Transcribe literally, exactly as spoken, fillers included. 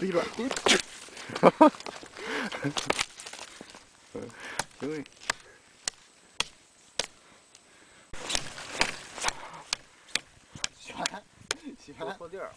立了，哈哈，对。 喜欢，喜欢，坐地儿。